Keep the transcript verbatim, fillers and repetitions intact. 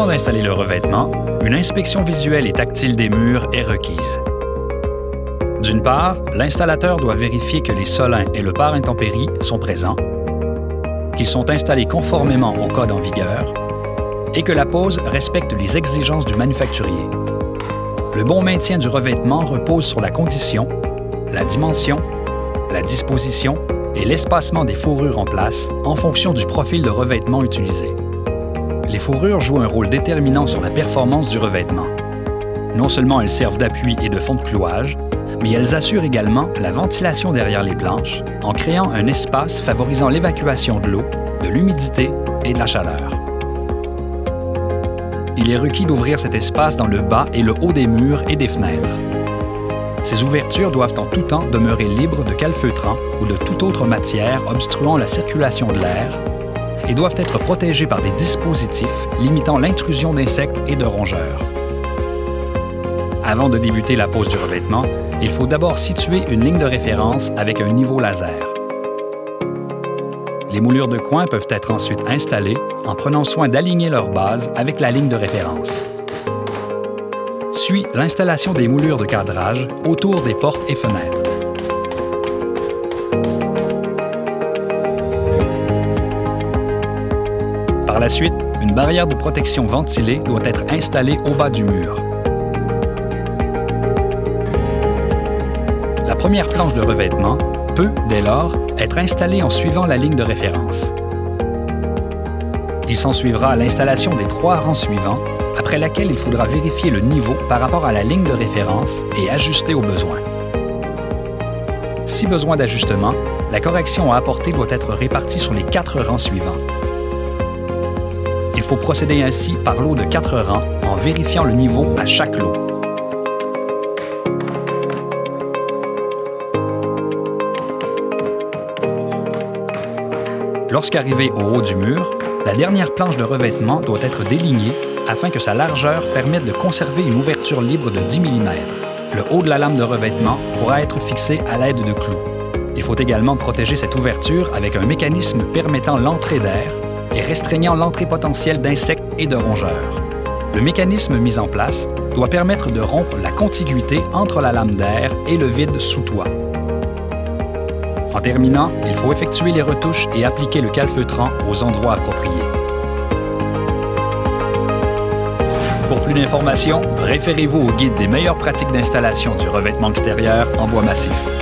Avant d'installer le revêtement, une inspection visuelle et tactile des murs est requise. D'une part, l'installateur doit vérifier que les solins et le pare intempéries sont présents, qu'ils sont installés conformément au code en vigueur et que la pose respecte les exigences du manufacturier. Le bon maintien du revêtement repose sur la condition, la dimension, la disposition et l'espacement des fourrures en place en fonction du profil de revêtement utilisé. Les fourrures jouent un rôle déterminant sur la performance du revêtement. Non seulement elles servent d'appui et de fond de clouage, mais elles assurent également la ventilation derrière les planches en créant un espace favorisant l'évacuation de l'eau, de l'humidité et de la chaleur. Il est requis d'ouvrir cet espace dans le bas et le haut des murs et des fenêtres. Ces ouvertures doivent en tout temps demeurer libres de calfeutrants ou de toute autre matière obstruant la circulation de l'air et doivent être protégées par des dispositifs limitant l'intrusion d'insectes et de rongeurs. Avant de débuter la pose du revêtement, il faut d'abord situer une ligne de référence avec un niveau laser. Les moulures de coin peuvent être ensuite installées en prenant soin d'aligner leur base avec la ligne de référence. Suit l'installation des moulures de cadrage autour des portes et fenêtres. Par la suite, une barrière de protection ventilée doit être installée au bas du mur. La première planche de revêtement peut, dès lors, être installée en suivant la ligne de référence. Il s'ensuivra l'installation des trois rangs suivants, après laquelle il faudra vérifier le niveau par rapport à la ligne de référence et ajuster au besoin. Si besoin d'ajustement, la correction à apporter doit être répartie sur les quatre rangs suivants. Il faut procéder ainsi par lot de quatre rangs en vérifiant le niveau à chaque lot. Lorsqu'arrivé au haut du mur, la dernière planche de revêtement doit être délignée afin que sa largeur permette de conserver une ouverture libre de dix millimètres. Le haut de la lame de revêtement pourra être fixé à l'aide de clous. Il faut également protéger cette ouverture avec un mécanisme permettant l'entrée d'air et restreignant l'entrée potentielle d'insectes et de rongeurs. Le mécanisme mis en place doit permettre de rompre la contiguïté entre la lame d'air et le vide sous toit. En terminant, il faut effectuer les retouches et appliquer le calfeutrant aux endroits appropriés. Pour plus d'informations, référez-vous au guide des meilleures pratiques d'installation du revêtement extérieur en bois massif.